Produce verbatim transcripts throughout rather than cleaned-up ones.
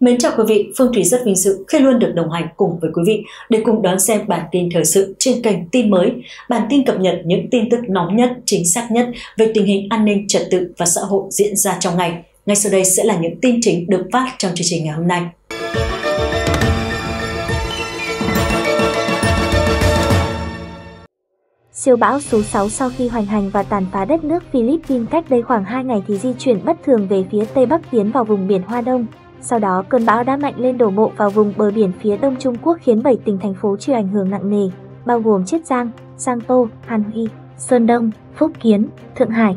Mến chào quý vị, Phương Thủy rất vinh dự khi luôn được đồng hành cùng với quý vị để cùng đón xem bản tin thời sự trên kênh Tin Mới. Bản tin cập nhật những tin tức nóng nhất, chính xác nhất về tình hình an ninh, trật tự và xã hội diễn ra trong ngày. Ngay sau đây sẽ là những tin chính được phát trong chương trình ngày hôm nay. Siêu bão số sáu sau khi hoành hành và tàn phá đất nước Philippines cách đây khoảng hai ngày thì di chuyển bất thường về phía Tây Bắc tiến vào vùng biển Hoa Đông. Sau đó, cơn bão đã mạnh lên đổ bộ vào vùng bờ biển phía đông Trung Quốc khiến bảy tỉnh thành phố chịu ảnh hưởng nặng nề, bao gồm Chiết Giang, Giang Tô, Hàn Huy, Sơn Đông, Phúc Kiến, Thượng Hải.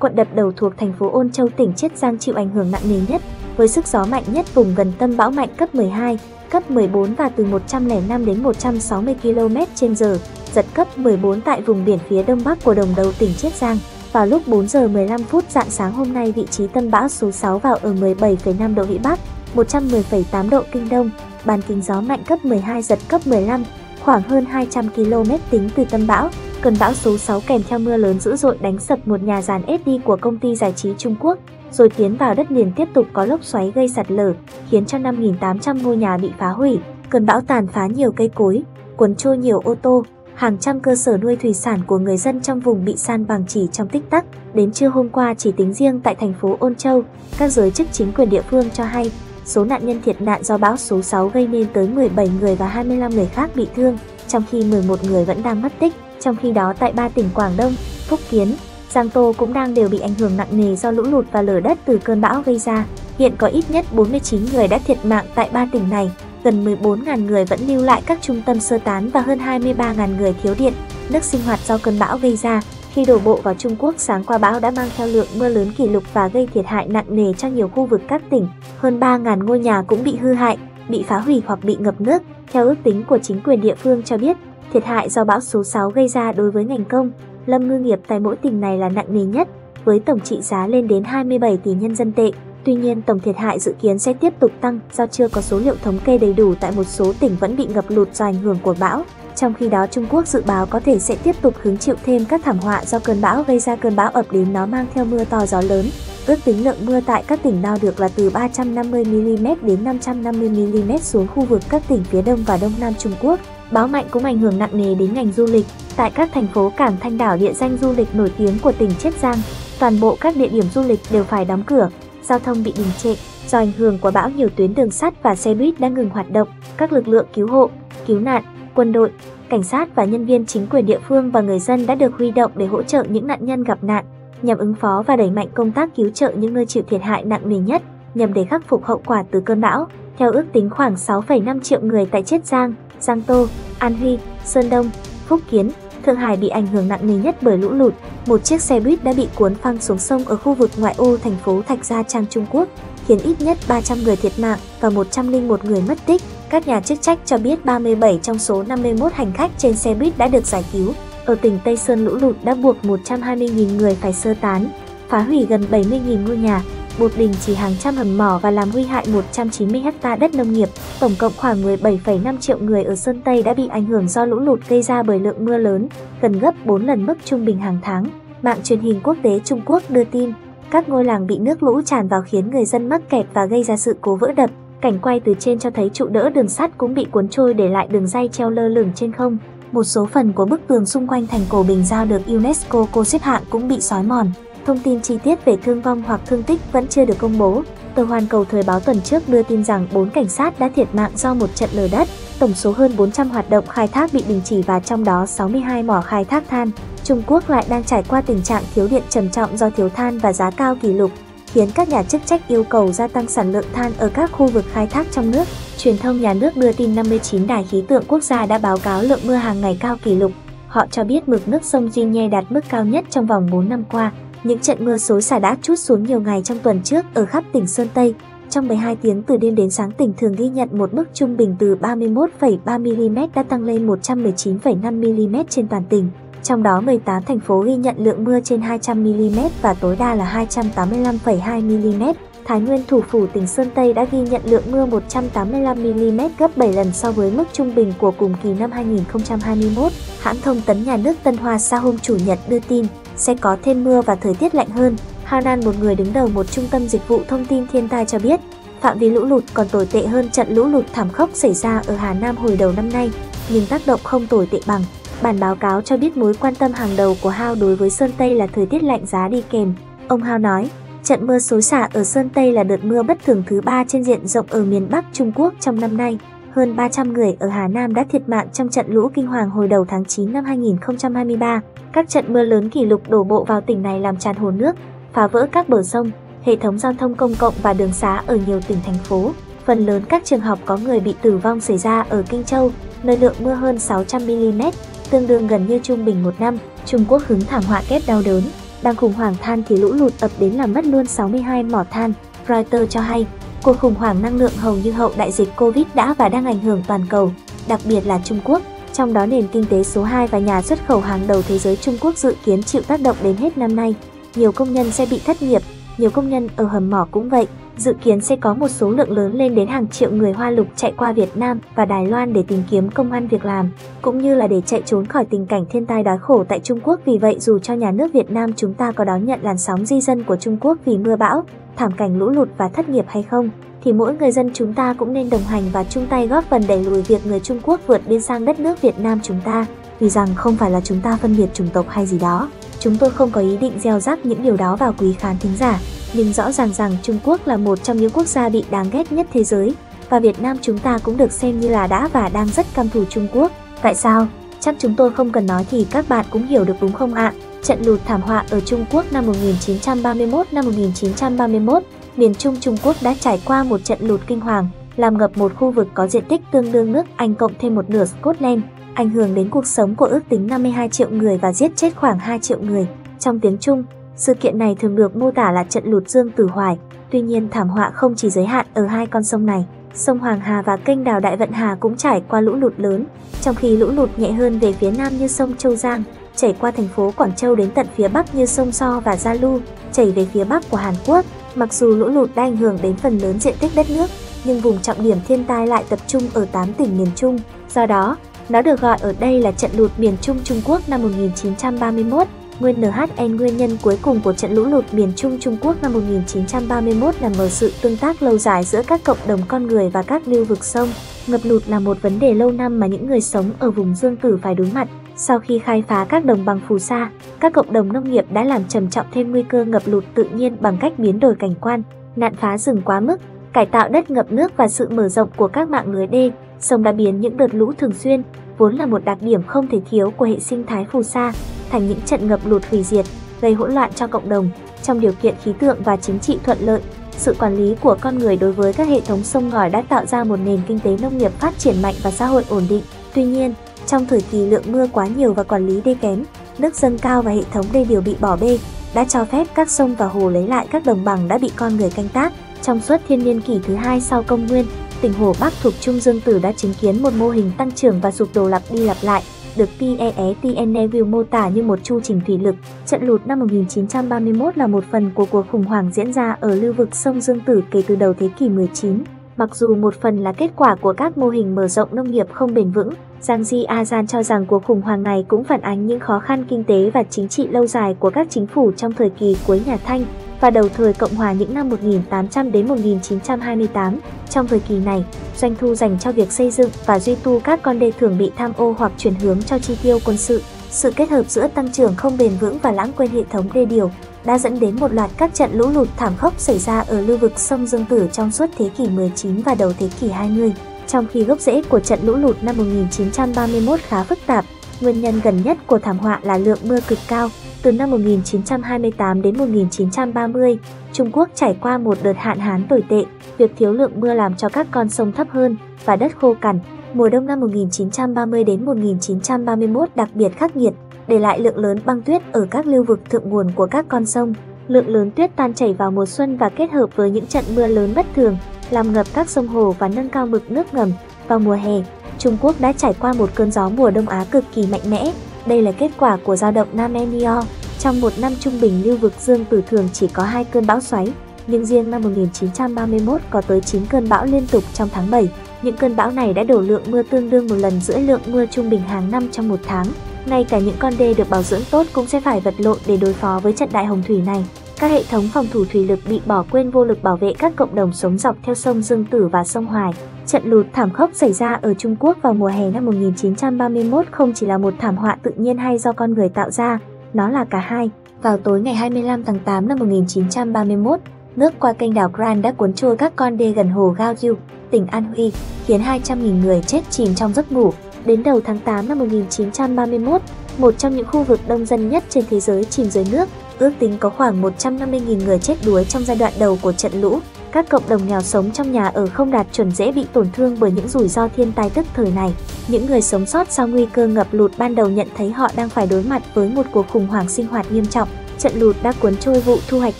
Quận Đập Đầu thuộc thành phố Ôn Châu tỉnh Chiết Giang chịu ảnh hưởng nặng nề nhất, với sức gió mạnh nhất vùng gần tâm bão mạnh cấp mười hai, cấp mười bốn và từ một trăm lẻ năm đến một trăm sáu mươi ki lô mét trên giờ, giật cấp mười bốn tại vùng biển phía đông bắc của Đồng Đầu tỉnh Chiết Giang. Vào lúc bốn giờ mười lăm phút rạng sáng hôm nay, vị trí tâm bão số sáu vào ở mười bảy phẩy năm độ Vĩ Bắc, một trăm mười phẩy tám độ Kinh Đông, bán kính gió mạnh cấp mười hai giật cấp mười lăm, khoảng hơn hai trăm ki lô mét tính từ tâm bão. Cơn bão số sáu kèm theo mưa lớn dữ dội đánh sập một nhà giàn ét đê của công ty giải trí Trung Quốc, rồi tiến vào đất liền tiếp tục có lốc xoáy gây sạt lở, khiến cho năm nghìn tám trăm ngôi nhà bị phá hủy. Cơn bão tàn phá nhiều cây cối, cuốn trôi nhiều ô tô. Hàng trăm cơ sở nuôi thủy sản của người dân trong vùng bị san bằng chỉ trong tích tắc. Đến trưa hôm qua, chỉ tính riêng tại thành phố Ôn Châu, các giới chức chính quyền địa phương cho hay, số nạn nhân thiệt nạn do bão số sáu gây nên tới mười bảy người và hai mươi lăm người khác bị thương, trong khi mười một người vẫn đang mất tích. Trong khi đó, tại ba tỉnh Quảng Đông, Phúc Kiến, Giang Tô cũng đang đều bị ảnh hưởng nặng nề do lũ lụt và lở đất từ cơn bão gây ra. Hiện có ít nhất bốn mươi chín người đã thiệt mạng tại ba tỉnh này. Gần mười bốn nghìn người vẫn lưu lại các trung tâm sơ tán và hơn hai mươi ba nghìn người thiếu điện, nước sinh hoạt do cơn bão gây ra. Khi đổ bộ vào Trung Quốc sáng qua, bão đã mang theo lượng mưa lớn kỷ lục và gây thiệt hại nặng nề cho nhiều khu vực các tỉnh. Hơn ba nghìn ngôi nhà cũng bị hư hại, bị phá hủy hoặc bị ngập nước. Theo ước tính của chính quyền địa phương cho biết, thiệt hại do bão số sáu gây ra đối với ngành công, lâm ngư nghiệp tại mỗi tỉnh này là nặng nề nhất, với tổng trị giá lên đến hai mươi bảy tỷ nhân dân tệ. Tuy nhiên, tổng thiệt hại dự kiến sẽ tiếp tục tăng do chưa có số liệu thống kê đầy đủ tại một số tỉnh vẫn bị ngập lụt do ảnh hưởng của bão. Trong khi đó, Trung Quốc dự báo có thể sẽ tiếp tục hứng chịu thêm các thảm họa do cơn bão gây ra. Cơn bão ập đến nó mang theo mưa to gió lớn. Ước tính lượng mưa tại các tỉnh đo được là từ ba trăm năm mươi mi li mét đến năm trăm năm mươi mi li mét xuống khu vực các tỉnh phía đông và đông nam Trung Quốc. Bão mạnh cũng ảnh hưởng nặng nề đến ngành du lịch. Tại các thành phố cảng Thanh Đảo, địa danh du lịch nổi tiếng của tỉnh Chiết Giang, toàn bộ các địa điểm du lịch đều phải đóng cửa. Giao thông bị đình trệ, do ảnh hưởng của bão nhiều tuyến đường sắt và xe buýt đã ngừng hoạt động. Các lực lượng cứu hộ, cứu nạn, quân đội, cảnh sát và nhân viên chính quyền địa phương và người dân đã được huy động để hỗ trợ những nạn nhân gặp nạn, nhằm ứng phó và đẩy mạnh công tác cứu trợ những nơi chịu thiệt hại nặng nề nhất, nhằm để khắc phục hậu quả từ cơn bão. Theo ước tính, khoảng sáu phẩy năm triệu người tại Chiết Giang, Giang Tô, An Huy, Sơn Đông, Phúc Kiến, Thượng Hải bị ảnh hưởng nặng nề nhất bởi lũ lụt. Một chiếc xe buýt đã bị cuốn phăng xuống sông ở khu vực ngoại ô thành phố Thạch Gia Trang, Trung Quốc, khiến ít nhất ba trăm người thiệt mạng và một trăm lẻ một người mất tích. Các nhà chức trách cho biết ba mươi bảy trong số năm mươi mốt hành khách trên xe buýt đã được giải cứu. Ở tỉnh Tây Sơn, lũ lụt đã buộc một trăm hai mươi nghìn người phải sơ tán, phá hủy gần bảy mươi nghìn ngôi nhà, buộc đình chỉ hàng trăm hầm mỏ và làm hư hại một trăm chín mươi héc ta đất nông nghiệp. Tổng cộng khoảng mười bảy phẩy năm triệu người ở Sơn Tây đã bị ảnh hưởng do lũ lụt gây ra bởi lượng mưa lớn, gần gấp bốn lần mức trung bình hàng tháng. Mạng truyền hình quốc tế Trung Quốc đưa tin, các ngôi làng bị nước lũ tràn vào khiến người dân mắc kẹt và gây ra sự cố vỡ đập. Cảnh quay từ trên cho thấy trụ đỡ đường sắt cũng bị cuốn trôi, để lại đường ray treo lơ lửng trên không. Một số phần của bức tường xung quanh thành cổ Bình Giao được UNESCO cô xếp hạng cũng bị xói mòn. Thông tin chi tiết về thương vong hoặc thương tích vẫn chưa được công bố. Tờ Hoàn Cầu Thời báo tuần trước đưa tin rằng bốn cảnh sát đã thiệt mạng do một trận lở đất. Tổng số hơn bốn trăm hoạt động khai thác bị đình chỉ và trong đó sáu mươi hai mỏ khai thác than. Trung Quốc lại đang trải qua tình trạng thiếu điện trầm trọng do thiếu than và giá cao kỷ lục, khiến các nhà chức trách yêu cầu gia tăng sản lượng than ở các khu vực khai thác trong nước. Truyền thông nhà nước đưa tin năm mươi chín đài khí tượng quốc gia đã báo cáo lượng mưa hàng ngày cao kỷ lục. Họ cho biết mực nước sông Jinye đạt mức cao nhất trong vòng bốn năm qua. Những trận mưa xối xả đã trút xuống nhiều ngày trong tuần trước ở khắp tỉnh Sơn Tây. Trong mười hai tiếng từ đêm đến sáng, tỉnh thường ghi nhận một mức trung bình từ ba mươi mốt phẩy ba mi li mét đã tăng lên một trăm mười chín phẩy năm mi li mét trên toàn tỉnh. Trong đó mười tám thành phố ghi nhận lượng mưa trên hai trăm mi li mét và tối đa là hai trăm tám mươi lăm phẩy hai mi li mét. Thái Nguyên, thủ phủ tỉnh Sơn Tây, đã ghi nhận lượng mưa một trăm tám mươi lăm mi li mét, gấp bảy lần so với mức trung bình của cùng kỳ năm hai nghìn không trăm hai mươi mốt. Hãng thông tấn nhà nước Tân Hoa Xã hôm Chủ nhật đưa tin sẽ có thêm mưa và thời tiết lạnh hơn. Hanan, một người đứng đầu một trung tâm dịch vụ thông tin thiên tai, cho biết Phạm vi lũ lụt còn tồi tệ hơn trận lũ lụt thảm khốc xảy ra ở Hà Nam hồi đầu năm nay, nhưng tác động không tồi tệ bằng. Bản báo cáo cho biết mối quan tâm hàng đầu của Hao đối với Sơn Tây là thời tiết lạnh giá đi kèm. Ông Hao nói, trận mưa xối xả ở Sơn Tây là đợt mưa bất thường thứ ba trên diện rộng ở miền Bắc Trung Quốc trong năm nay. Hơn ba trăm người ở Hà Nam đã thiệt mạng trong trận lũ kinh hoàng hồi đầu tháng chín năm hai nghìn không trăm hai mươi ba. Các trận mưa lớn kỷ lục đổ bộ vào tỉnh này làm tràn hồ nước, phá vỡ các bờ sông, hệ thống giao thông công cộng và đường xá ở nhiều tỉnh thành phố. Phần lớn các trường học có người bị tử vong xảy ra ở Kinh Châu, nơi lượng mưa hơn sáu trăm mi-li-mét, tương đương gần như trung bình một năm. Trung Quốc hứng thảm họa kép đau đớn, đang khủng hoảng than thì lũ lụt ập đến làm mất luôn sáu mươi hai mỏ than. Reuters cho hay, cuộc khủng hoảng năng lượng hầu như hậu đại dịch Covid đã và đang ảnh hưởng toàn cầu, đặc biệt là Trung Quốc. Trong đó nền kinh tế số hai và nhà xuất khẩu hàng đầu thế giới Trung Quốc dự kiến chịu tác động đến hết năm nay. Nhiều công nhân sẽ bị thất nghiệp, nhiều công nhân ở hầm mỏ cũng vậy. Dự kiến sẽ có một số lượng lớn lên đến hàng triệu người Hoa Lục chạy qua Việt Nam và Đài Loan để tìm kiếm công ăn việc làm, cũng như là để chạy trốn khỏi tình cảnh thiên tai đói khổ tại Trung Quốc. Vì vậy, dù cho nhà nước Việt Nam chúng ta có đón nhận làn sóng di dân của Trung Quốc vì mưa bão, thảm cảnh lũ lụt và thất nghiệp hay không, thì mỗi người dân chúng ta cũng nên đồng hành và chung tay góp phần đẩy lùi việc người Trung Quốc vượt biên sang đất nước Việt Nam chúng ta, vì rằng không phải là chúng ta phân biệt chủng tộc hay gì đó. Chúng tôi không có ý định gieo rắc những điều đó vào quý khán thính giả, nhưng rõ ràng rằng Trung Quốc là một trong những quốc gia bị đáng ghét nhất thế giới, và Việt Nam chúng ta cũng được xem như là đã và đang rất căm thù Trung Quốc. Tại sao? Chắc chúng tôi không cần nói thì các bạn cũng hiểu được đúng không ạ? Trận lụt thảm họa ở Trung Quốc năm một nghìn chín trăm ba mươi mốt. Năm một nghìn chín trăm ba mươi mốt, miền Trung Trung Quốc đã trải qua một trận lụt kinh hoàng, làm ngập một khu vực có diện tích tương đương nước Anh cộng thêm một nửa Scotland, ảnh hưởng đến cuộc sống của ước tính năm mươi hai triệu người và giết chết khoảng hai triệu người. Trong tiếng Trung, sự kiện này thường được mô tả là trận lụt Dương Tử Hoài. Tuy nhiên, thảm họa không chỉ giới hạn ở hai con sông này. Sông Hoàng Hà và kênh đào Đại Vận Hà cũng trải qua lũ lụt lớn, trong khi lũ lụt nhẹ hơn về phía nam như sông Châu Giang, chảy qua thành phố Quảng Châu đến tận phía bắc như sông So và Gia Lu, chảy về phía bắc của Hàn Quốc. Mặc dù lũ lụt đã ảnh hưởng đến phần lớn diện tích đất nước, nhưng vùng trọng điểm thiên tai lại tập trung ở tám tỉnh miền Trung. Do đó, nó được gọi ở đây là trận lụt miền Trung Trung Quốc năm một nghìn chín trăm ba mươi mốt. Nguyên N H N nguyên nhân cuối cùng của trận lũ lụt miền Trung Trung Quốc năm một nghìn chín trăm ba mươi mốt nằm ở sự tương tác lâu dài giữa các cộng đồng con người và các lưu vực sông. Ngập lụt là một vấn đề lâu năm mà những người sống ở vùng Dương Tử phải đối mặt. Sau khi khai phá các đồng bằng phù sa, các cộng đồng nông nghiệp đã làm trầm trọng thêm nguy cơ ngập lụt tự nhiên bằng cách biến đổi cảnh quan, nạn phá rừng quá mức, cải tạo đất ngập nước và sự mở rộng của các mạng lưới đê, sông đã biến những đợt lũ thường xuyên, vốn là một đặc điểm không thể thiếu của hệ sinh thái phù sa, thành những trận ngập lụt hủy diệt, gây hỗn loạn cho cộng đồng. Trong điều kiện khí tượng và chính trị thuận lợi, sự quản lý của con người đối với các hệ thống sông ngòi đã tạo ra một nền kinh tế nông nghiệp phát triển mạnh và xã hội ổn định. Tuy nhiên, trong thời kỳ lượng mưa quá nhiều và quản lý đê kém, nước dâng cao và hệ thống đê điều bị bỏ bê, đã cho phép các sông và hồ lấy lại các đồng bằng đã bị con người canh tác. Trong suốt thiên niên kỷ thứ hai sau công nguyên, tỉnh Hồ Bắc thuộc Trung Dương Tử đã chứng kiến một mô hình tăng trưởng và sụp đổ lặp đi lặp lại, được Pierre-Étienne Will mô tả như một chu trình thủy lực. Trận lụt năm một nghìn chín trăm ba mươi mốt là một phần của cuộc khủng hoảng diễn ra ở lưu vực sông Dương Tử kể từ đầu thế kỷ mười chín. Mặc dù một phần là kết quả của các mô hình mở rộng nông nghiệp không bền vững, Giang Di Azan cho rằng cuộc khủng hoảng này cũng phản ánh những khó khăn kinh tế và chính trị lâu dài của các chính phủ trong thời kỳ cuối nhà Thanh và đầu thời Cộng hòa những năm một nghìn tám trăm đến một nghìn chín trăm hai mươi tám. Trong thời kỳ này, doanh thu dành cho việc xây dựng và duy tu các con đê thường bị tham ô hoặc chuyển hướng cho chi tiêu quân sự. Sự kết hợp giữa tăng trưởng không bền vững và lãng quên hệ thống đê điều đã dẫn đến một loạt các trận lũ lụt thảm khốc xảy ra ở lưu vực sông Dương Tử trong suốt thế kỷ mười chín và đầu thế kỷ hai mươi. Trong khi gốc rễ của trận lũ lụt năm một nghìn chín trăm ba mươi mốt khá phức tạp, nguyên nhân gần nhất của thảm họa là lượng mưa cực cao. Từ năm một nghìn chín trăm hai mươi tám đến một nghìn chín trăm ba mươi, Trung Quốc trải qua một đợt hạn hán tồi tệ. Việc thiếu lượng mưa làm cho các con sông thấp hơn và đất khô cằn. Mùa đông năm một nghìn chín trăm ba mươi đến một nghìn chín trăm ba mươi mốt đặc biệt khắc nghiệt, để lại lượng lớn băng tuyết ở các lưu vực thượng nguồn của các con sông. Lượng lớn tuyết tan chảy vào mùa xuân và kết hợp với những trận mưa lớn bất thường, làm ngập các sông hồ và nâng cao mực nước ngầm. Vào mùa hè, Trung Quốc đã trải qua một cơn gió mùa Đông Á cực kỳ mạnh mẽ. Đây là kết quả của dao động Nam El Niño. Trong một năm trung bình, lưu vực Dương Tử thường chỉ có hai cơn bão xoáy, nhưng riêng năm một nghìn chín trăm ba mươi mốt có tới chín cơn bão liên tục trong tháng bảy. Những cơn bão này đã đổ lượng mưa tương đương một lần rưỡi lượng mưa trung bình hàng năm trong một tháng. Ngay cả những con đê được bảo dưỡng tốt cũng sẽ phải vật lộn để đối phó với trận đại hồng thủy này. các hệ thống phòng thủ thủy lực bị bỏ quên vô lực bảo vệ các cộng đồng sống dọc theo sông Dương Tử và sông Hoài. Trận lụt thảm khốc xảy ra ở Trung Quốc vào mùa hè năm một nghìn chín trăm ba mươi mốt không chỉ là một thảm họa tự nhiên hay do con người tạo ra, nó là cả hai. Vào tối ngày hai mươi lăm tháng tám năm một nghìn chín trăm ba mươi mốt, nước qua kênh đảo Grand đã cuốn trôi các con đê gần hồ Gaoyu, tỉnh An Huy, khiến hai trăm nghìn người chết chìm trong giấc ngủ. Đến đầu tháng tám năm một nghìn chín trăm ba mươi mốt, một trong những khu vực đông dân nhất trên thế giới chìm dưới nước, ước tính có khoảng một trăm năm mươi nghìn người chết đuối trong giai đoạn đầu của trận lũ. Các cộng đồng nghèo sống trong nhà ở không đạt chuẩn dễ bị tổn thương bởi những rủi ro thiên tai tức thời này. Những người sống sót sau nguy cơ ngập lụt ban đầu nhận thấy họ đang phải đối mặt với một cuộc khủng hoảng sinh hoạt nghiêm trọng. Trận lụt đã cuốn trôi vụ thu hoạch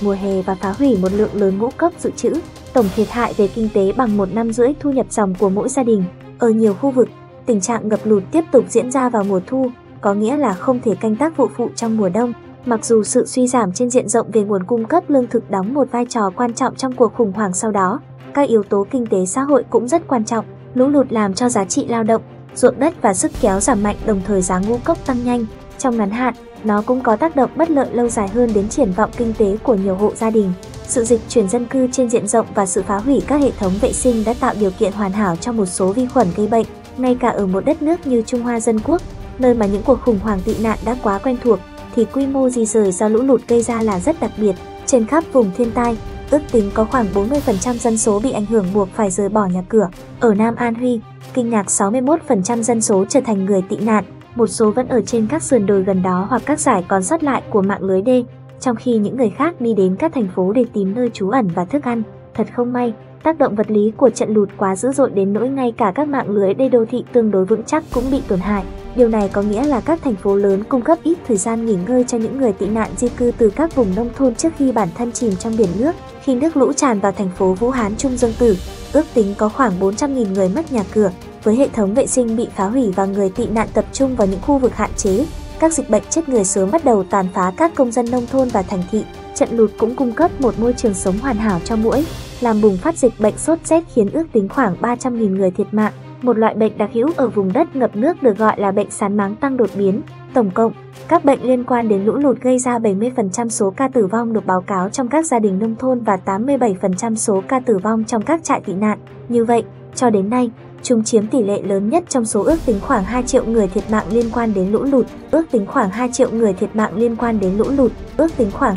mùa hè và phá hủy một lượng lớn ngũ cốc dự trữ. Tổng thiệt hại về kinh tế bằng một năm rưỡi thu nhập ròng của mỗi gia đình. Ở nhiều khu vực, tình trạng ngập lụt tiếp tục diễn ra vào mùa thu, có nghĩa là không thể canh tác vụ phụ trong mùa đông. Mặc dù sự suy giảm trên diện rộng về nguồn cung cấp lương thực đóng một vai trò quan trọng trong cuộc khủng hoảng sau đó, các yếu tố kinh tế xã hội cũng rất quan trọng. Lũ lụt làm cho giá trị lao động, ruộng đất và sức kéo giảm mạnh, đồng thời giá ngũ cốc tăng nhanh. Trong ngắn hạn, nó cũng có tác động bất lợi lâu dài hơn đến triển vọng kinh tế của nhiều hộ gia đình. Sự dịch chuyển dân cư trên diện rộng và sự phá hủy các hệ thống vệ sinh đã tạo điều kiện hoàn hảo cho một số vi khuẩn gây bệnh, ngay cả ở một đất nước như Trung Hoa Dân Quốc, nơi mà những cuộc khủng hoảng tị nạn đã quá quen thuộc, thì quy mô di rời do lũ lụt gây ra là rất đặc biệt. Trên khắp vùng thiên tai, ước tính có khoảng bốn mươi phần trăm dân số bị ảnh hưởng buộc phải rời bỏ nhà cửa. Ở Nam An Huy, kinh ngạc sáu mươi mốt phần trăm dân số trở thành người tị nạn, một số vẫn ở trên các sườn đồi gần đó hoặc các dải còn sót lại của mạng lưới đê, trong khi những người khác đi đến các thành phố để tìm nơi trú ẩn và thức ăn. Thật không may, tác động vật lý của trận lụt quá dữ dội đến nỗi ngay cả các mạng lưới đê đô thị tương đối vững chắc cũng bị tổn hại. Điều này có nghĩa là các thành phố lớn cung cấp ít thời gian nghỉ ngơi cho những người tị nạn di cư từ các vùng nông thôn trước khi bản thân chìm trong biển nước. Khi nước lũ tràn vào thành phố Vũ Hán Trung Dương Tử, ước tính có khoảng bốn trăm nghìn người mất nhà cửa, với hệ thống vệ sinh bị phá hủy và người tị nạn tập trung vào những khu vực hạn chế. Các dịch bệnh chết người sớm bắt đầu tàn phá các công dân nông thôn và thành thị. Trận lụt cũng cung cấp một môi trường sống hoàn hảo cho muỗi, làm bùng phát dịch bệnh sốt rét khiến ước tính khoảng ba trăm nghìn người thiệt mạng. Một loại bệnh đặc hữu ở vùng đất ngập nước được gọi là bệnh sán máng tăng đột biến. Tổng cộng, các bệnh liên quan đến lũ lụt gây ra bảy mươi phần trăm số ca tử vong được báo cáo trong các gia đình nông thôn và tám mươi bảy phần trăm số ca tử vong trong các trại tị nạn. Như vậy, cho đến nay, chúng chiếm tỷ lệ lớn nhất trong số ước tính khoảng hai triệu người thiệt mạng liên quan đến lũ lụt, ước tính khoảng hai triệu người thiệt mạng liên quan đến lũ lụt, ước tính khoảng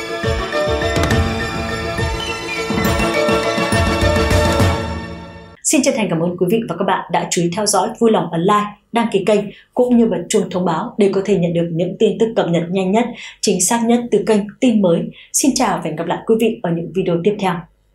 Xin chân thành cảm ơn quý vị và các bạn đã chú ý theo dõi, vui lòng ấn like, đăng ký kênh cũng như bật chuông thông báo để có thể nhận được những tin tức cập nhật nhanh nhất, chính xác nhất từ kênh Tin Mới. Xin chào và hẹn gặp lại quý vị ở những video tiếp theo.